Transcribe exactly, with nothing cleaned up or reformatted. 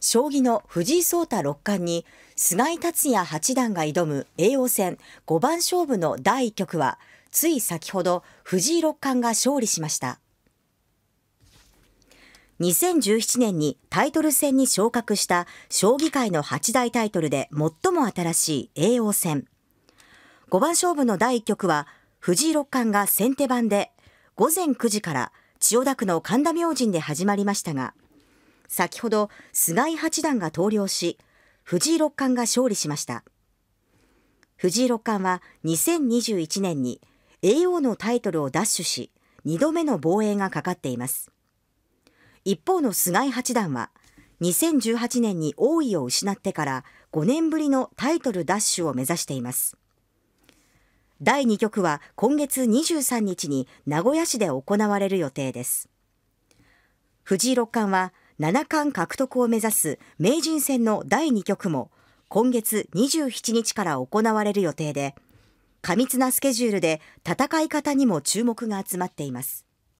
将棋の藤井聡太六冠に菅井竜也八段が挑む叡王戦五番勝負のだいいっきょくは、つい先ほど藤井六冠が勝利しました。にせんじゅうななねんにタイトル戦に昇格した将棋界のはちだいタイトルで最も新しい叡王戦。五番勝負のだいいっきょくは、藤井六冠が先手番で午前くじから千代田区の神田明神で始まりましたが、先ほど菅井八段が投了し、藤井六冠が勝利しました。藤井六冠はにせんにじゅういちねんに叡王のタイトルを奪取し、にどめの防衛がかかっています。一方の菅井八段は、にせんじゅうはちねんに王位を失ってからごねんぶりのタイトル奪取を目指しています。だいにきょくは今月にじゅうさんにちに名古屋市で行われる予定です。藤井六冠は七冠獲得を目指す名人戦のだいにきょくも今月にじゅうしちにちから行われる予定で、過密なスケジュールで戦い方にも注目が集まっています。